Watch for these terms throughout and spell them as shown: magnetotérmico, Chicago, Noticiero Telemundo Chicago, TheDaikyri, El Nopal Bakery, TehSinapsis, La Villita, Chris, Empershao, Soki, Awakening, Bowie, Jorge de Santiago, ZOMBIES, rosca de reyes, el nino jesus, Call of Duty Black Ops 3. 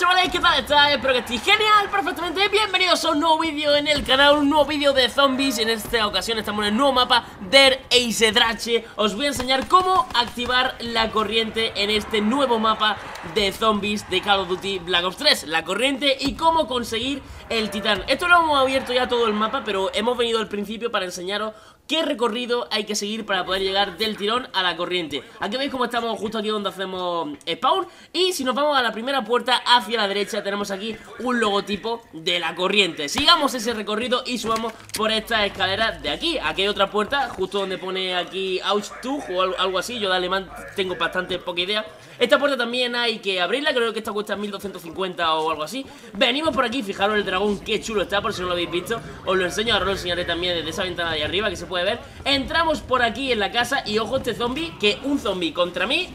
chavales, ¿qué tal estáis? Espero que estéis genial, perfectamente. Bienvenidos a un nuevo vídeo en el canal, un nuevo vídeo de zombies. En esta ocasión estamos en el nuevo mapa de TehSinapsis. Os voy a enseñar cómo activar la corriente en este nuevo mapa de zombies de Call of Duty Black Ops 3. La corriente y cómo conseguir el titán. Esto lo hemos abierto ya todo el mapa, pero hemos venido al principio para enseñaros qué recorrido hay que seguir para poder llegar del tirón a la corriente. Aquí veis cómo estamos justo aquí donde hacemos spawn. Y si nos vamos a la primera puerta hacia la derecha, tenemos aquí un logotipo de la corriente. Sigamos ese recorrido y subamos por esta escalera de aquí. Aquí hay otra puerta, justo donde pone aquí Ouch2 o algo así. Yo de alemán tengo bastante poca idea. Esta puerta también hay que abrirla, creo que esta cuesta 1250 o algo así. Venimos por aquí, fijaros el dragón, qué chulo está, por si no lo habéis visto. Os lo enseño, ahora lo enseñaré también desde esa ventana de arriba que se puede ver. Entramos por aquí en la casa y ojo este zombie, que un zombie contra mí,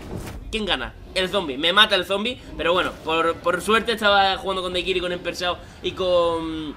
¿quién gana? El zombie, me mata el zombie, pero bueno, por suerte estaba jugando con TheDaikyri, con Empershao y con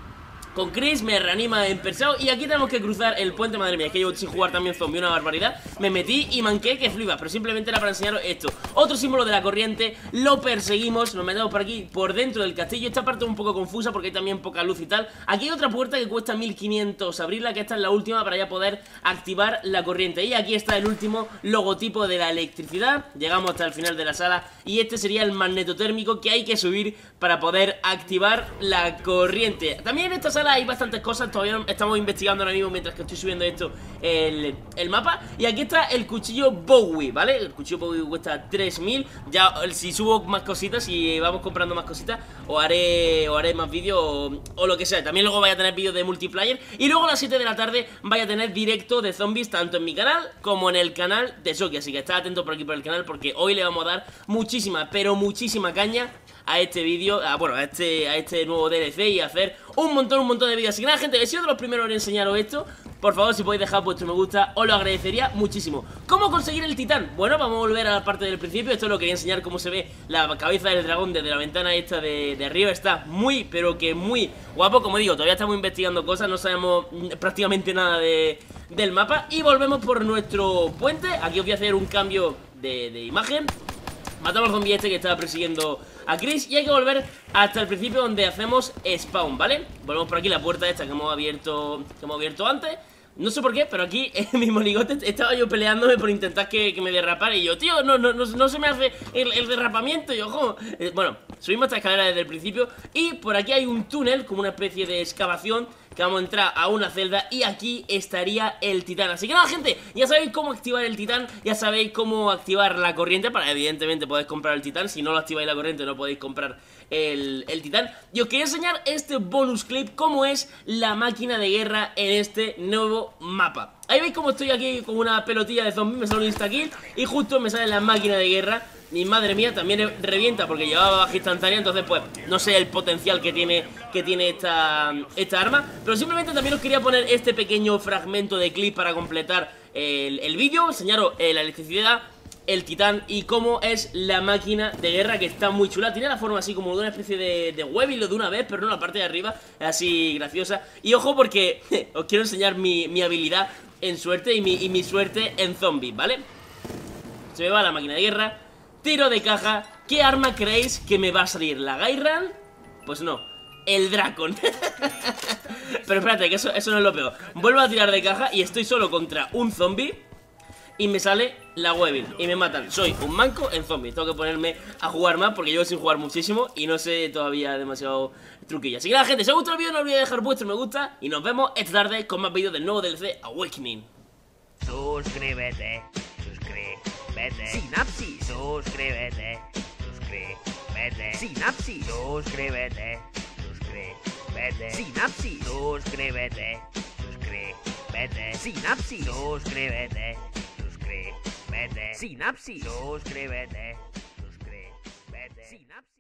Chris, me reanima Empershao. Y aquí tenemos que cruzar el puente, madre mía, es que llevo sin jugar también zombie, una barbaridad. Me metí y manqué que flipas, pero simplemente era para enseñaros esto. Otro símbolo de la corriente, lo perseguimos, nos metemos por aquí, por dentro del castillo. Esta parte es un poco confusa porque hay también poca luz y tal. Aquí hay otra puerta que cuesta 1500 abrirla, que esta es la última para ya poder activar la corriente. Y aquí está el último logotipo de la electricidad. Llegamos hasta el final de la sala y este sería el magnetotérmico que hay que subir para poder activar la corriente. También en esta sala hay bastantes cosas, todavía estamos investigando ahora mismo mientras que estoy subiendo esto el mapa. Y aquí está el cuchillo Bowie, ¿vale? El cuchillo Bowie cuesta 3000. Ya si subo más cositas, si vamos comprando más cositas, o haré más vídeos o lo que sea. También luego vaya a tener vídeos de multiplayer. Y luego a las 7 de la tarde vaya a tener directo de zombies, tanto en mi canal como en el canal de Soki. Así que estad atentos por aquí por el canal, porque hoy le vamos a dar muchísima, pero muchísima caña a este vídeo, a este nuevo DLC, y a hacer un montón de vídeos. Así que nada, gente, he sido de los primeros en enseñaros esto. Por favor, si podéis dejar vuestro me gusta, os lo agradecería muchísimo. ¿Cómo conseguir el titán? Bueno, vamos a volver a la parte del principio. Esto lo quería enseñar, cómo se ve la cabeza del dragón desde la ventana esta de arriba. Está muy, pero que muy guapo. Como digo, todavía estamos investigando cosas, no sabemos prácticamente nada del mapa. Y volvemos por nuestro puente. Aquí os voy a hacer un cambio de imagen. Matamos al zombie este que estaba persiguiendo a Chris. Y hay que volver hasta el principio donde hacemos spawn, ¿vale? Volvemos por aquí, la puerta esta que hemos abierto antes. No sé por qué, pero aquí en mi monigote estaba yo peleándome por intentar que me derrapara. Y yo, tío, no se me hace el derrapamiento. Y ojo, bueno, subimos esta escalera desde el principio. Y por aquí hay un túnel, como una especie de excavación, que vamos a entrar a una celda y aquí estaría el titán. Así que nada, gente, ya sabéis cómo activar el titán, ya sabéis cómo activar la corriente, para evidentemente podéis comprar el titán. Si no lo activáis la corriente no podéis comprar el titán. Y os quería enseñar este bonus clip, cómo es la máquina de guerra en este nuevo mapa. Ahí veis cómo estoy aquí con una pelotilla de zombies, me sale un insta-kill y justo me sale la máquina de guerra. Y madre mía, también revienta porque llevaba baja instantánea. Entonces pues no sé el potencial que tiene esta arma. Pero simplemente también os quería poner este pequeño fragmento de clip para completar el vídeo. Enseñaros la electricidad, el titán y cómo es la máquina de guerra, que está muy chula. Tiene la forma así como de una especie de web y lo de una vez, pero no la parte de arriba, así graciosa. Y ojo porque os quiero enseñar mi habilidad en suerte y mi suerte en zombies, ¿vale? Se me va la máquina de guerra. Tiro de caja. ¿Qué arma creéis que me va a salir? ¿La Gairan? Pues no, el Dracon. Pero espérate, que eso no es lo peor. Vuelvo a tirar de caja y estoy solo contra un zombie y me sale la Weevil y me matan. Soy un manco en zombies. Tengo que ponerme a jugar más porque llevo sin jugar muchísimo y no sé todavía demasiado truquillo. Así que nada, gente, si os ha gustado el vídeo no olvidéis dejar vuestro me gusta y nos vemos esta tarde con más vídeos del nuevo DLC Awakening. Sinapsis, suscríbete, suscríbete. Sinapsis, suscríbete, suscríbete. Sinapsis, suscríbete, suscríbete. Sinapsis, suscríbete, suscríbete. Sinapsis, suscríbete, suscríbete. Sinapsis.